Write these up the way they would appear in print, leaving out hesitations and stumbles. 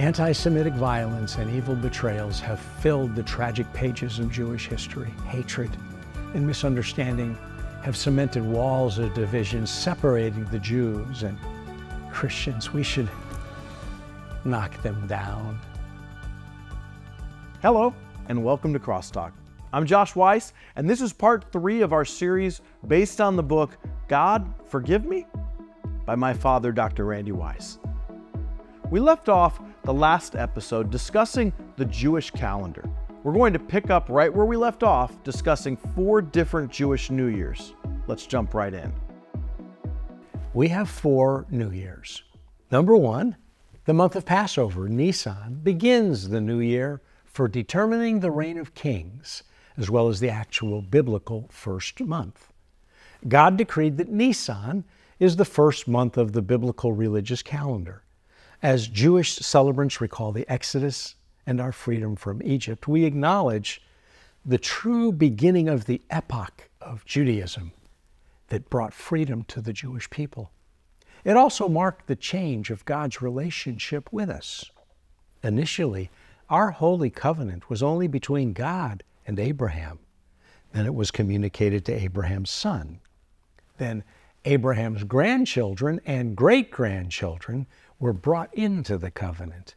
Anti-Semitic violence and evil betrayals have filled the tragic pages of Jewish history. Hatred and misunderstanding have cemented walls of division separating the Jews and Christians. We should knock them down. Hello, and welcome to CrossTalk. I'm Josh Weiss, and this is part 3 of our series based on the book, God Forgive Me? By my father, Dr. Randy Weiss. We left off the last episode discussing the Jewish calendar. We're going to pick up right where we left off, discussing 4 different Jewish New Years. Let's jump right in. We have 4 New Years. Number 1, the month of Passover, Nisan, begins the new year for determining the reign of kings, as well as the actual biblical first month. God decreed that Nisan is the first month of the biblical religious calendar. As Jewish celebrants recall the Exodus and our freedom from Egypt, we acknowledge the true beginning of the epoch of Judaism that brought freedom to the Jewish people. It also marked the change of God's relationship with us. Initially, our holy covenant was only between God and Abraham. Then it was communicated to Abraham's son. Then Abraham's grandchildren and great-grandchildren were brought into the covenant.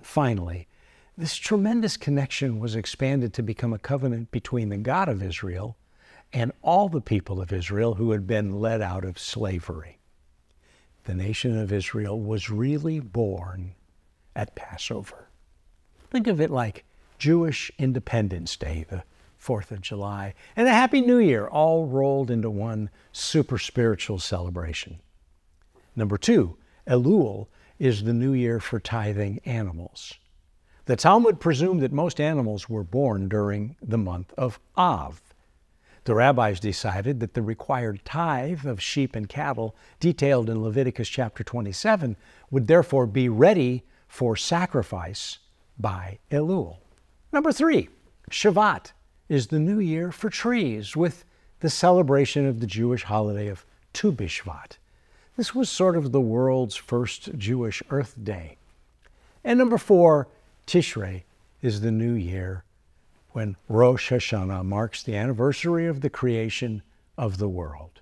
Finally, this tremendous connection was expanded to become a covenant between the God of Israel and all the people of Israel who had been led out of slavery. The nation of Israel was really born at Passover. Think of it like Jewish Independence Day, the 4th of July, and a Happy New Year, all rolled into one super spiritual celebration. Number 2, Elul is the new year for tithing animals. The Talmud presumed that most animals were born during the month of Av. The rabbis decided that the required tithe of sheep and cattle detailed in Leviticus chapter 27 would therefore be ready for sacrifice by Elul. Number 3, Shavat is the new year for trees with the celebration of the Jewish holiday of Tu B'Shvat. This was sort of the world's first Jewish Earth Day. And number 4, Tishrei is the new year when Rosh Hashanah marks the anniversary of the creation of the world.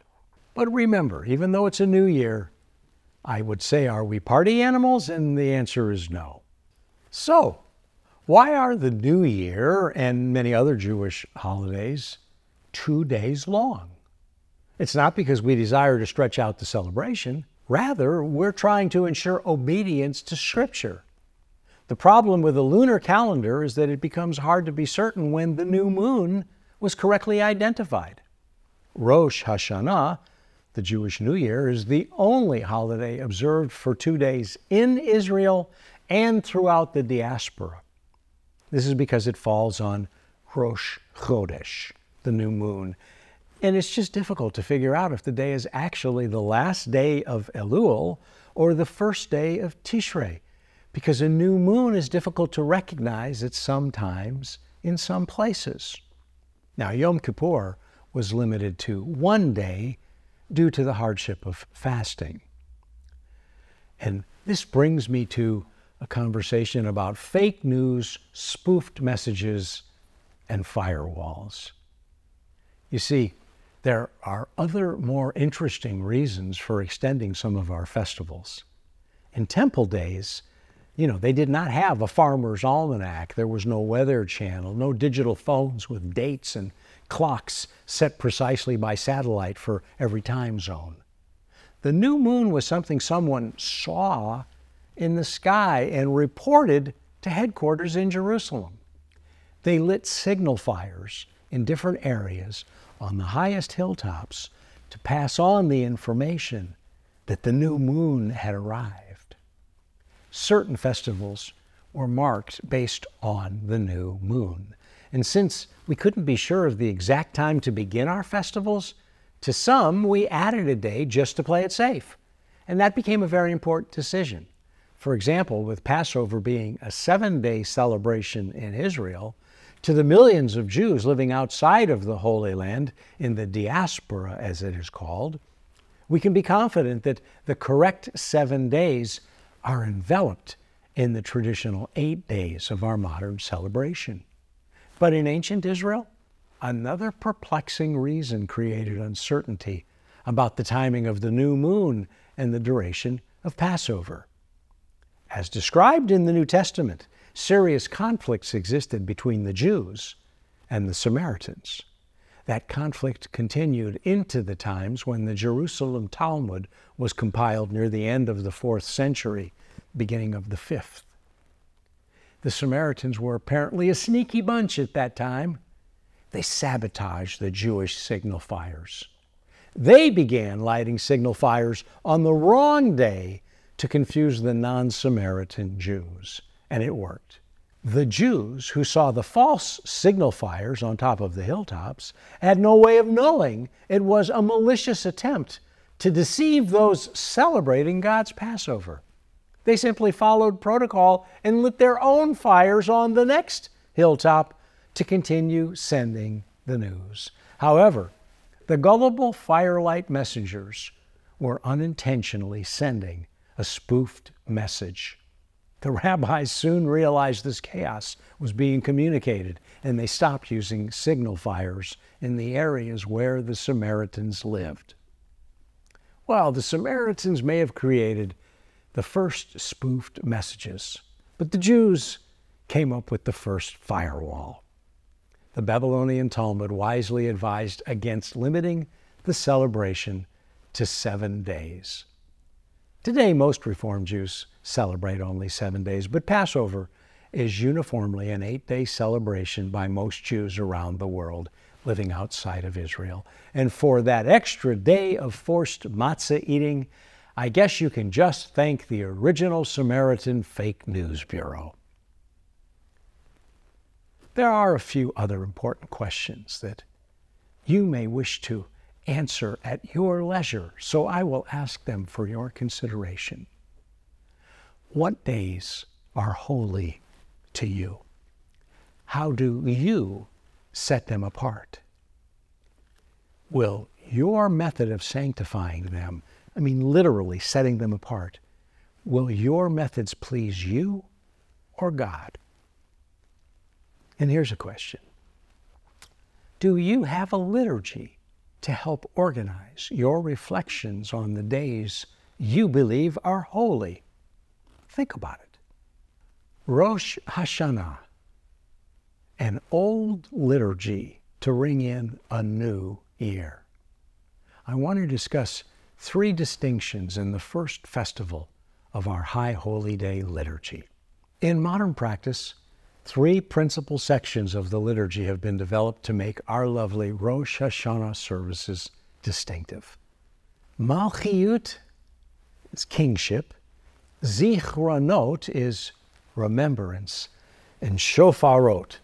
But remember, even though it's a new year, I would say, are we party animals? And the answer is no. So, why are the new year and many other Jewish holidays 2 days long? It's not because we desire to stretch out the celebration. Rather, we're trying to ensure obedience to Scripture. The problem with the lunar calendar is that it becomes hard to be certain when the new moon was correctly identified. Rosh Hashanah, the Jewish New Year, is the only holiday observed for 2 days in Israel and throughout the diaspora. This is because it falls on Rosh Chodesh, the new moon. And it's just difficult to figure out if the day is actually the last day of Elul or the first day of Tishrei, because a new moon is difficult to recognize at some times in some places. Now, Yom Kippur was limited to 1 day due to the hardship of fasting. And this brings me to a conversation about fake news, spoofed messages, and firewalls. You see, there are other more interesting reasons for extending some of our festivals. In temple days, you know, they did not have a farmer's almanac. There was no weather channel, no digital phones with dates and clocks set precisely by satellite for every time zone. The new moon was something someone saw in the sky and reported to headquarters in Jerusalem. They lit signal fires in different areas on the highest hilltops to pass on the information that the new moon had arrived. Certain festivals were marked based on the new moon. And since we couldn't be sure of the exact time to begin our festivals, to some we added a day just to play it safe. And that became a very important decision. For example, with Passover being a 7-day celebration in Israel, to the millions of Jews living outside of the Holy Land, in the diaspora as it is called, we can be confident that the correct 7 days are enveloped in the traditional 8 days of our modern celebration. But in ancient Israel, another perplexing reason created uncertainty about the timing of the new moon and the duration of Passover. As described in the New Testament, serious conflicts existed between the Jews and the Samaritans. That conflict continued into the times when the Jerusalem Talmud was compiled near the end of the 4th century, beginning of the 5th. The Samaritans were apparently a sneaky bunch at that time. They sabotaged the Jewish signal fires. They began lighting signal fires on the wrong day to confuse the non-Samaritan Jews, and it worked. The Jews, who saw the false signal fires on top of the hilltops, had no way of knowing it was a malicious attempt to deceive those celebrating God's Passover. They simply followed protocol and lit their own fires on the next hilltop to continue sending the news. However, the gullible firelight messengers were unintentionally sending a spoofed message. The rabbis soon realized this chaos was being communicated, and they stopped using signal fires in the areas where the Samaritans lived. Well, the Samaritans may have created the first spoofed messages, but the Jews came up with the first firewall. The Babylonian Talmud wisely advised against limiting the celebration to 7 days. Today, most Reformed Jews celebrate only 7 days, but Passover is uniformly an 8-day celebration by most Jews around the world living outside of Israel. And for that extra day of forced matzah eating, I guess you can just thank the original Samaritan Fake News Bureau. There are a few other important questions that you may wish to answer at your leisure, so I will ask them for your consideration. What days are holy to you? How do you set them apart? Will your method of sanctifying them, I mean literally setting them apart, will your methods please you or God? And here's a question. Do you have a liturgy to help organize your reflections on the days you believe are holy? Think about it. Rosh Hashanah, an old liturgy to ring in a new year. I want to discuss 3 distinctions in the first festival of our High Holy Day liturgy. In modern practice, 3 principal sections of the liturgy have been developed to make our lovely Rosh Hashanah services distinctive. Malchiyut is kingship, Zichronot is remembrance, and shofarot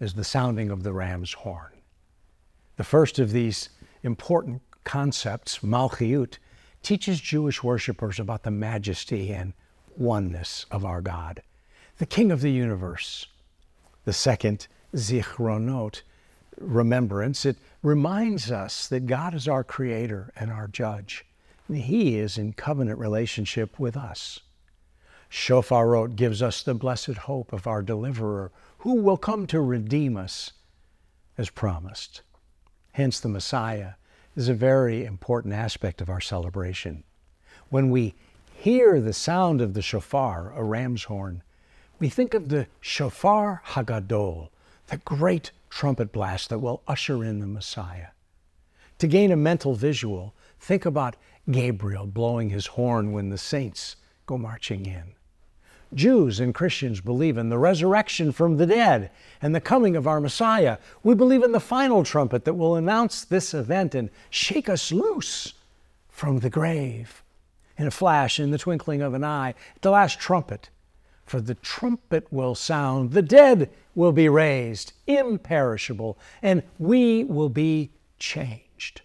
is the sounding of the ram's horn. The first of these important concepts, Malchiyut, teaches Jewish worshipers about the majesty and oneness of our God, the King of the universe. The second, Zichronot, remembrance, it reminds us that God is our creator and our judge, and He is in covenant relationship with us. Shofarot gives us the blessed hope of our deliverer, who will come to redeem us as promised. Hence, the Messiah is a very important aspect of our celebration. When we hear the sound of the shofar, a ram's horn, we think of the shofar hagadol, the great trumpet blast that will usher in the Messiah. To gain a mental visual, think about Gabriel blowing his horn when the saints go marching in. Jews and Christians believe in the resurrection from the dead and the coming of our Messiah. We believe in the final trumpet that will announce this event and shake us loose from the grave. In a flash, in the twinkling of an eye, at the last trumpet, for the trumpet will sound, the dead will be raised, imperishable, and we will be changed.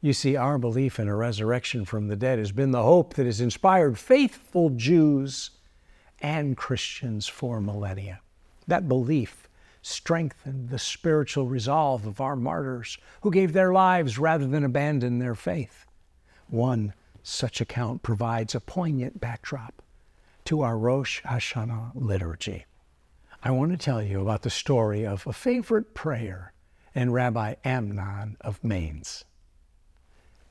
You see, our belief in a resurrection from the dead has been the hope that has inspired faithful Jews and Christians for millennia. That belief strengthened the spiritual resolve of our martyrs who gave their lives rather than abandon their faith. One such account provides a poignant backdrop to our Rosh Hashanah liturgy. I want to tell you about the story of a favorite prayer and Rabbi Amnon of Mainz.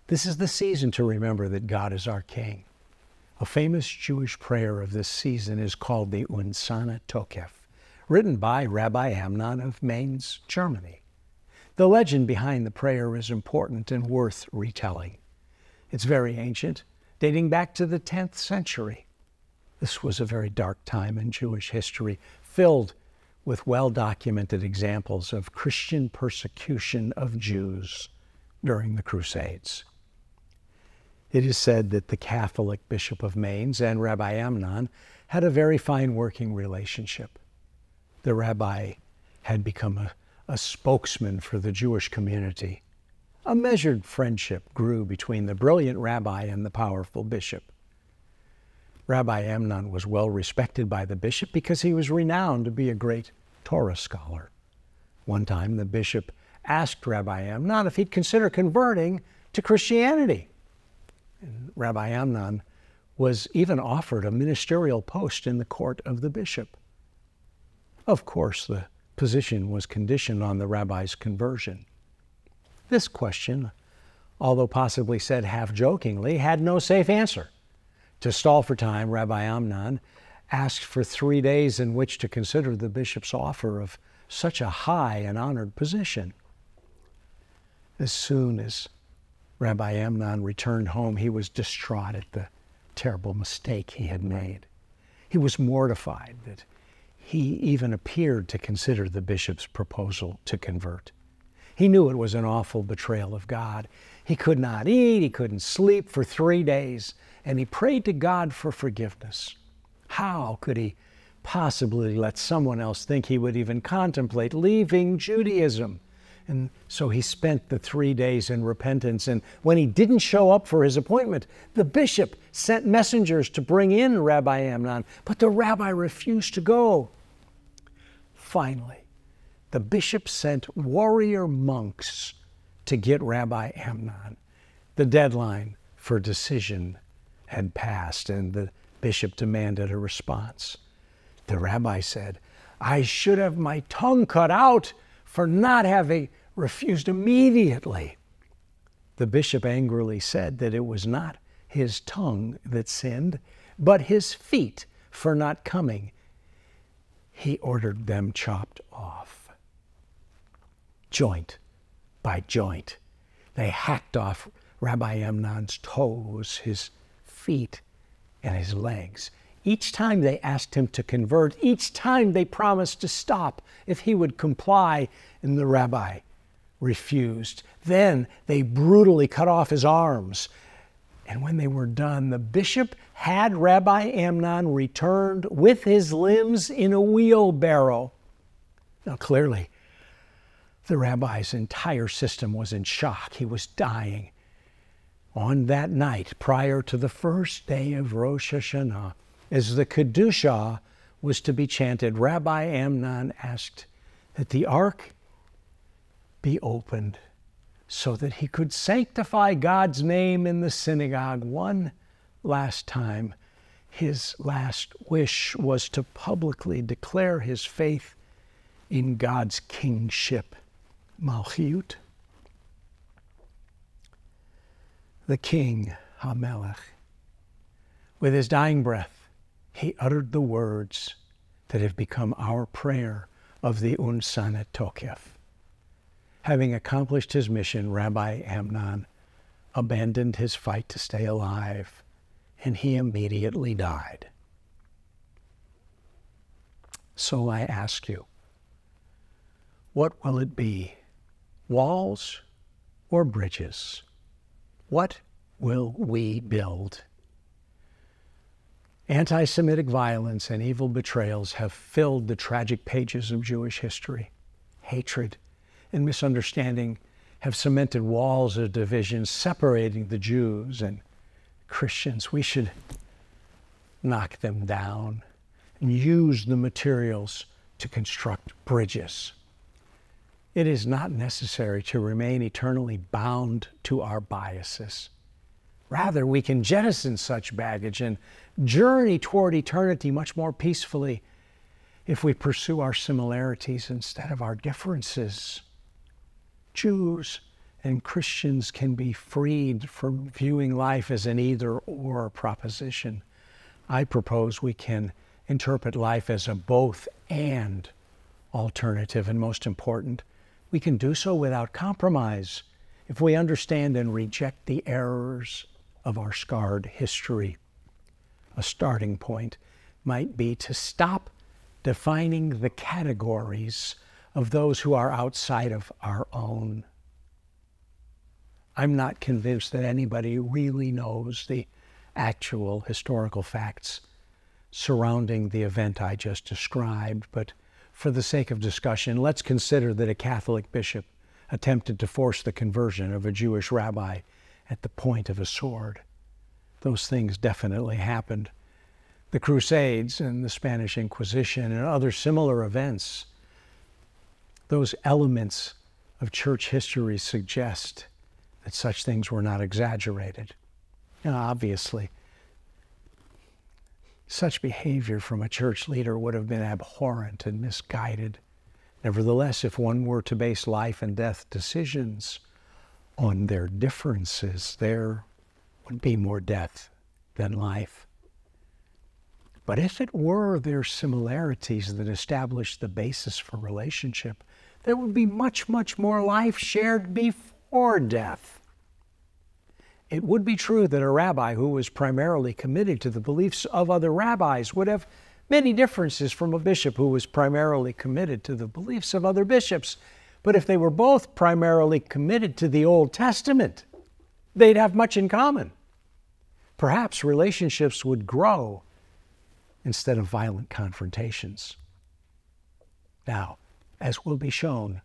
This is the season to remember that God is our King. A famous Jewish prayer of this season is called the Unetanneh Tokef, written by Rabbi Amnon of Mainz, Germany. The legend behind the prayer is important and worth retelling. It's very ancient, dating back to the 10th century. This was a very dark time in Jewish history, filled with well-documented examples of Christian persecution of Jews during the Crusades. It is said that the Catholic Bishop of Mainz and Rabbi Amnon had a very fine working relationship. The rabbi had become a spokesman for the Jewish community. A measured friendship grew between the brilliant rabbi and the powerful bishop. Rabbi Amnon was well respected by the bishop because he was renowned to be a great Torah scholar. One time, the bishop asked Rabbi Amnon if he'd consider converting to Christianity. And Rabbi Amnon was even offered a ministerial post in the court of the bishop. Of course, the position was conditioned on the rabbi's conversion. This question, although possibly said half-jokingly, had no safe answer. To stall for time, Rabbi Amnon asked for 3 days in which to consider the bishop's offer of such a high and honored position. As soon as Rabbi Amnon returned home, he was distraught at the terrible mistake he had made. He was mortified that he even appeared to consider the bishop's proposal to convert. He knew it was an awful betrayal of God. He could not eat, he couldn't sleep for 3 days, and he prayed to God for forgiveness. How could he possibly let someone else think he would even contemplate leaving Judaism? And so he spent the 3 days in repentance, and when he didn't show up for his appointment, the bishop sent messengers to bring in Rabbi Amnon, but the rabbi refused to go. Finally, the bishop sent warrior monks to get Rabbi Amnon. The deadline for decision had passed, and the bishop demanded a response. The rabbi said, "I should have my tongue cut out for not having refused immediately." The bishop angrily said that it was not his tongue that sinned, but his feet for not coming. He ordered them chopped off. Joint by joint, they hacked off Rabbi Amnon's toes, his feet, and his legs. Each time they asked him to convert, each time they promised to stop if he would comply, and the rabbi refused. Then they brutally cut off his arms. And when they were done, the bishop had Rabbi Amnon returned with his limbs in a wheelbarrow. Now clearly, the rabbi's entire system was in shock. He was dying. On that night, prior to the first day of Rosh Hashanah, as the Kedusha was to be chanted, Rabbi Amnon asked that the ark be opened so that he could sanctify God's name in the synagogue one last time. His last wish was to publicly declare his faith in God's kingship. Malchiyut. The king, HaMelech, with his dying breath, he uttered the words that have become our prayer of the Unetanneh Tokef. Having accomplished his mission, Rabbi Amnon abandoned his fight to stay alive, and he immediately died. So I ask you, what will it be? Walls or bridges? What will we build? Anti-Semitic violence and evil betrayals have filled the tragic pages of Jewish history. Hatred and misunderstanding have cemented walls of division separating the Jews and Christians. We should knock them down and use the materials to construct bridges. It is not necessary to remain eternally bound to our biases. Rather, we can jettison such baggage and journey toward eternity much more peacefully if we pursue our similarities instead of our differences. Jews and Christians can be freed from viewing life as an either-or proposition. I propose we can interpret life as a both-and alternative, and most important, we can do so without compromise if we understand and reject the errors of our scarred history. A starting point might be to stop defining the categories of those who are outside of our own. I'm not convinced that anybody really knows the actual historical facts surrounding the event I just described, but for the sake of discussion, let's consider that a Catholic bishop attempted to force the conversion of a Jewish rabbi at the point of a sword. Those things definitely happened. The Crusades and the Spanish Inquisition and other similar events, those elements of church history suggest that such things were not exaggerated. Now, obviously, such behavior from a church leader would have been abhorrent and misguided. Nevertheless, if one were to base life and death decisions on their differences, there would be more death than life. But if it were their similarities that established the basis for relationship, there would be much, much more life shared before death. It would be true that a rabbi who was primarily committed to the beliefs of other rabbis would have many differences from a bishop who was primarily committed to the beliefs of other bishops. But if they were both primarily committed to the Old Testament, they'd have much in common. Perhaps relationships would grow instead of violent confrontations. Now, as will be shown,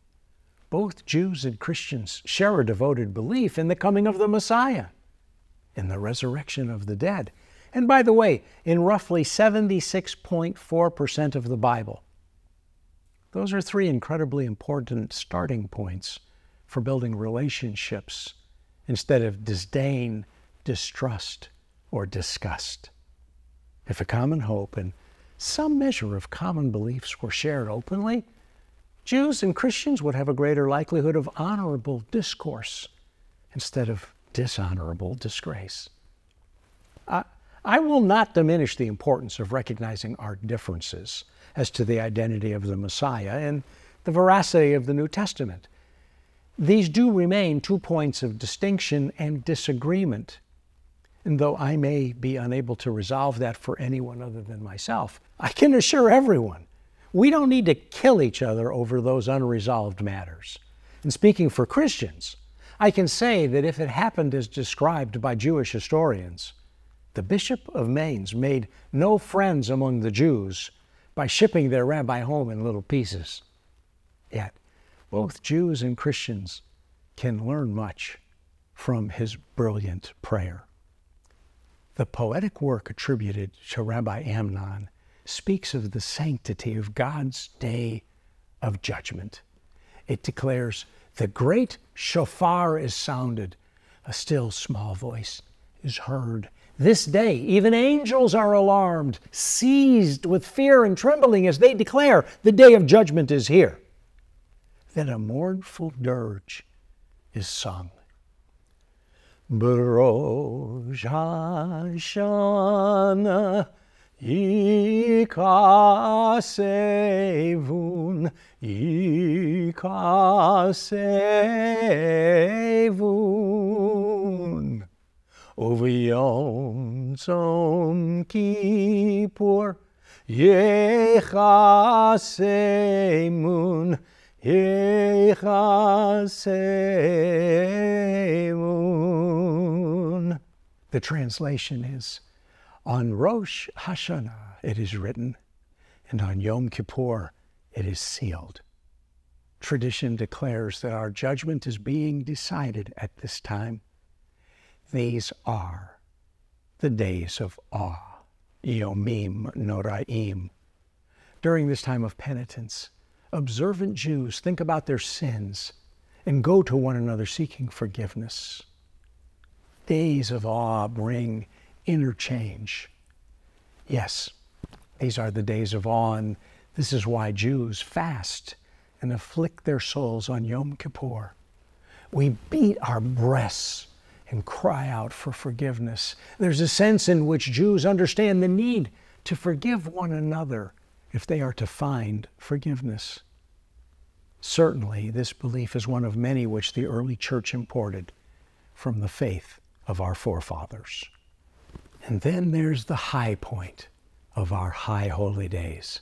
both Jews and Christians share a devoted belief in the coming of the Messiah, in the resurrection of the dead. And by the way, in roughly 76.4% of the Bible. Those are three incredibly important starting points for building relationships instead of disdain, distrust, or disgust. If a common hope and some measure of common beliefs were shared openly, Jews and Christians would have a greater likelihood of honorable discourse instead of dishonorable disgrace. I will not diminish the importance of recognizing our differences as to the identity of the Messiah and the veracity of the New Testament. These do remain two points of distinction and disagreement, and though I may be unable to resolve that for anyone other than myself, I can assure everyone we don't need to kill each other over those unresolved matters. And speaking for Christians, I can say that if it happened as described by Jewish historians, the Bishop of Mainz made no friends among the Jews by shipping their rabbi home in little pieces. Yet, both Jews and Christians can learn much from his brilliant prayer. The poetic work attributed to Rabbi Amnon speaks of the sanctity of God's day of judgment. It declares, "The great shofar is sounded, a still small voice is heard. This day, even angels are alarmed, seized with fear and trembling as they declare, the day of judgment is here." Then a mournful dirge is sung. Rosh Hashanah yikasevun, yikasevun. Over Yom Kippur, Yechasemun, Yechasemun. The translation is, on Rosh Hashanah it is written, and on Yom Kippur it is sealed. Tradition declares that our judgment is being decided at this time. These are the days of awe, Yomim Noraim. During this time of penitence, observant Jews think about their sins and go to one another seeking forgiveness. days of awe bring inner change. Yes, these are the days of awe, and this is why Jews fast and afflict their souls on Yom Kippur. We beat our breasts and cry out for forgiveness. There's a sense in which Jews understand the need to forgive one another if they are to find forgiveness. Certainly, this belief is one of many which the early church imported from the faith of our forefathers. And then there's the high point of our High Holy Days.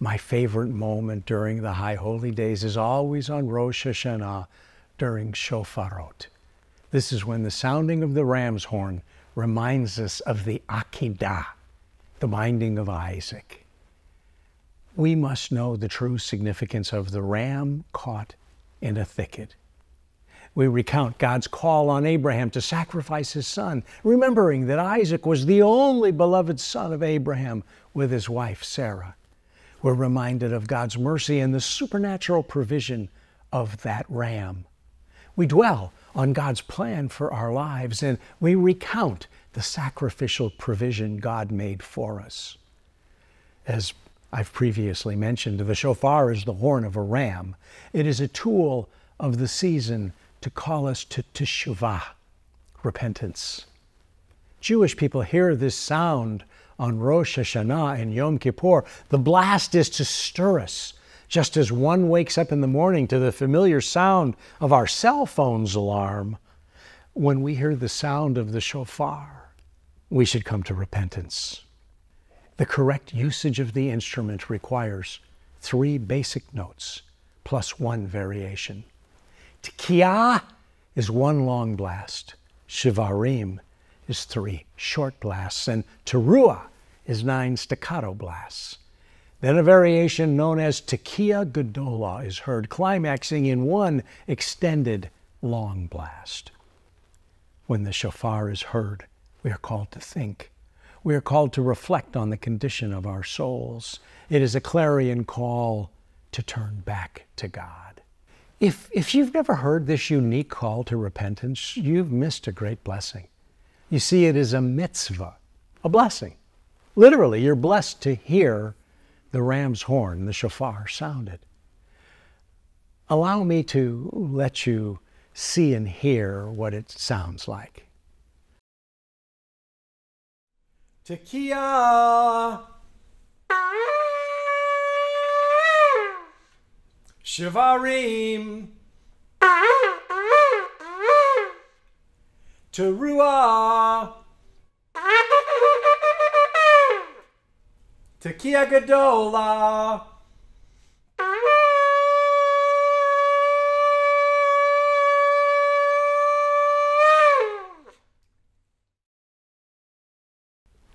My favorite moment during the High Holy Days is always on Rosh Hashanah during shofarot. This is when the sounding of the ram's horn reminds us of the Akedah, the binding of Isaac. We must know the true significance of the ram caught in a thicket. We recount God's call on Abraham to sacrifice his son, remembering that Isaac was the only beloved son of Abraham with his wife, Sarah. We're reminded of God's mercy and the supernatural provision of that ram. We dwell on God's plan for our lives, and we recount the sacrificial provision God made for us. As I've previously mentioned, the shofar is the horn of a ram. It is a tool of the season to call us to teshuvah, repentance. Jewish people hear this sound on Rosh Hashanah and Yom Kippur. The blast is to stir us, just as one wakes up in the morning to the familiar sound of our cell phone's alarm. When we hear the sound of the shofar, we should come to repentance. The correct usage of the instrument requires 3 basic notes plus 1 variation. T'kiyah is 1 long blast, shivarim is 3 short blasts, and teruah is 9 staccato blasts. Then a variation known as tekiah gedolah is heard, climaxing in 1 extended long blast. When the shofar is heard, we are called to think. We are called to reflect on the condition of our souls. It is a clarion call to turn back to God. If you've never heard this unique call to repentance, you've missed a great blessing. You see, it is a mitzvah, a blessing. Literally, you're blessed to hear the ram's horn, the shofar, sounded. Allow me to let you see and hear what it sounds like. T'kiyah, shivarim, teruah, tekiah gedolah,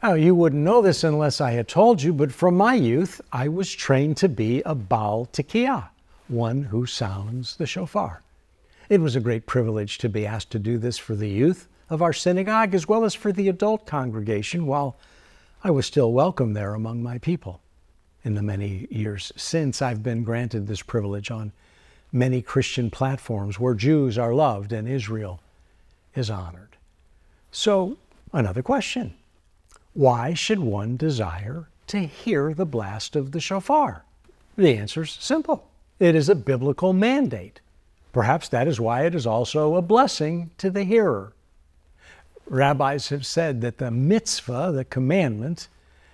Now, you wouldn't know this unless I had told you, but from my youth, I was trained to be a Baal T'kiyah, one who sounds the shofar. It was a great privilege to be asked to do this for the youth of our synagogue as well as for the adult congregation while I was still welcome there among my people. In the many years since, I've been granted this privilege on many Christian platforms where Jews are loved and Israel is honored. So, another question. Why should one desire to hear the blast of the shofar? The answer's simple. It is a biblical mandate. Perhaps that is why it is also a blessing to the hearer. Rabbis have said that the mitzvah, the commandment,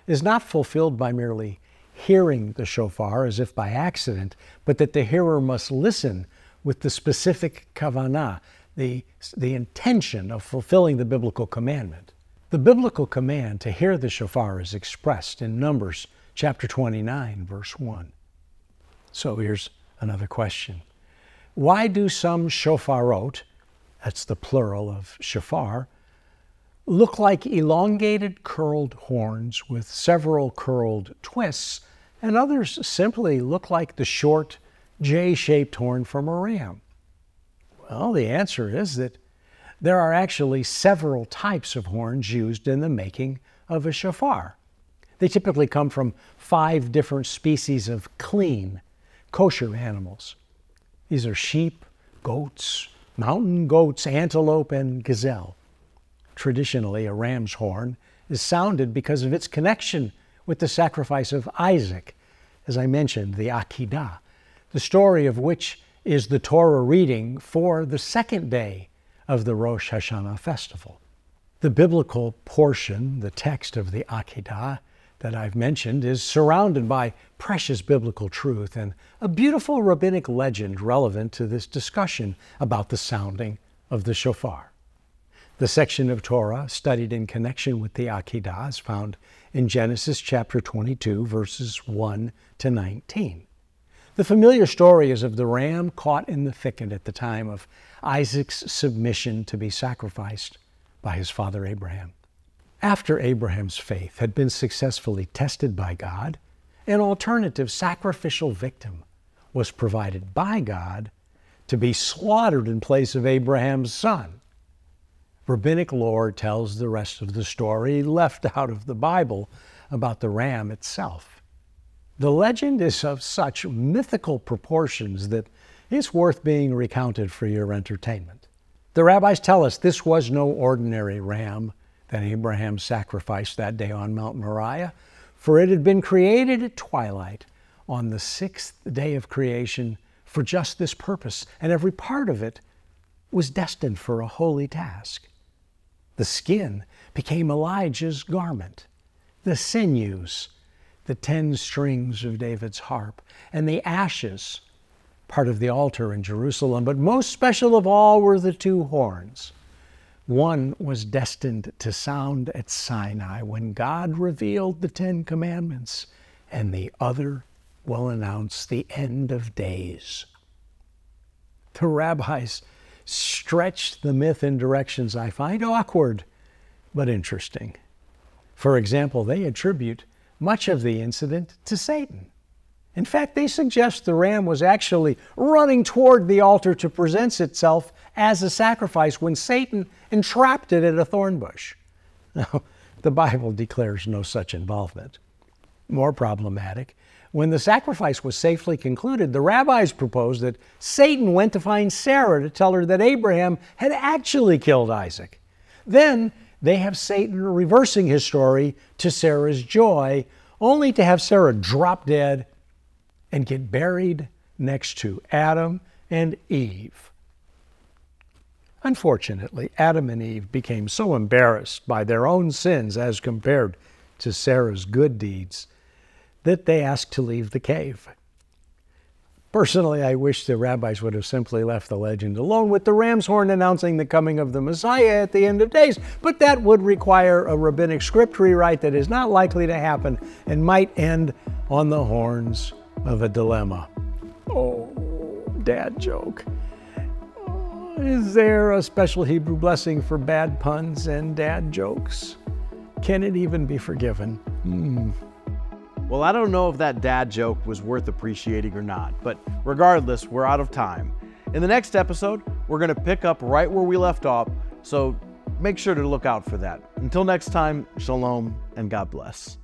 is not fulfilled by merely hearing the shofar as if by accident, but that the hearer must listen with the specific kavanah, the intention of fulfilling the biblical commandment. The biblical command to hear the shofar is expressed in Numbers chapter 29, verse 1. So here's another question. Why do some shofarot, that's the plural of shofar, look like elongated curled horns with several curled twists, and others simply look like the short J-shaped horn from a ram? Well, the answer is that there are actually several types of horns used in the making of a shofar. They typically come from 5 different species of clean, kosher animals. These are sheep, goats, mountain goats, antelope, and gazelle. traditionally a ram's horn, is sounded because of its connection with the sacrifice of Isaac, as I mentioned, the Akedah, the story of which is the Torah reading for the second day of the Rosh Hashanah festival. The biblical portion, the text of the Akedah that I've mentioned, is surrounded by precious biblical truth and a beautiful rabbinic legend relevant to this discussion about the sounding of the shofar. The section of Torah studied in connection with the Akedah is found in Genesis chapter 22, verses 1 to 19. The familiar story is of the ram caught in the thicket at the time of Isaac's submission to be sacrificed by his father Abraham. After Abraham's faith had been successfully tested by God, an alternative sacrificial victim was provided by God to be slaughtered in place of Abraham's son. Rabbinic lore tells the rest of the story left out of the Bible about the ram itself. The legend is of such mythical proportions that it's worth being recounted for your entertainment. The rabbis tell us this was no ordinary ram that Abraham sacrificed that day on Mount Moriah, for it had been created at twilight on the sixth day of creation for just this purpose, and every part of it was destined for a holy task. The skin became Elijah's garment, the sinews, the 10 strings of David's harp, and the ashes, part of the altar in Jerusalem. But most special of all were the 2 horns. One was destined to sound at Sinai when God revealed the 10 Commandments, and the other will announce the end of days. The rabbis stretched the myth in directions I find awkward but interesting. For example, they attribute much of the incident to Satan. In fact, they suggest the ram was actually running toward the altar to present itself as a sacrifice when Satan entrapped it in a thorn bush. Now, the Bible declares no such involvement. More problematic, when the sacrifice was safely concluded, the rabbis proposed that Satan went to find Sarah to tell her that Abraham had actually killed Isaac. Then they have Satan reversing his story to Sarah's joy, only to have Sarah drop dead and get buried next to Adam and Eve. Unfortunately, Adam and Eve became so embarrassed by their own sins as compared to Sarah's good deeds that they asked to leave the cave. Personally, I wish the rabbis would have simply left the legend alone with the ram's horn announcing the coming of the Messiah at the end of days, but that would require a rabbinic script rewrite that is not likely to happen and might end on the horns of a dilemma. Oh, dad joke. Is there a special Hebrew blessing for bad puns and dad jokes? Can it even be forgiven? Well, I don't know if that dad joke was worth appreciating or not, but regardless, we're out of time. In the next episode, we're going to pick up right where we left off, so make sure to look out for that. Until next time, shalom and God bless.